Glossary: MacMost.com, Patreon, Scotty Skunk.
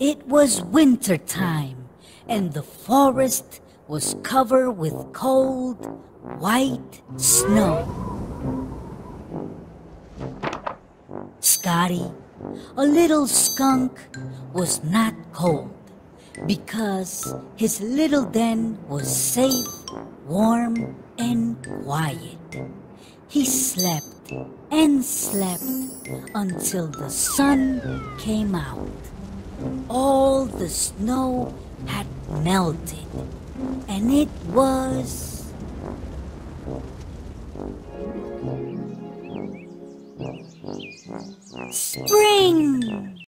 It was winter time, and the forest was covered with cold, white snow. Scotty, a little skunk, was not cold because his little den was safe, warm, and quiet. He slept and slept until the sun came out. All the snow had melted, and it was spring!